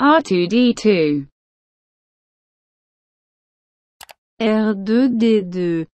R2D2 R2D2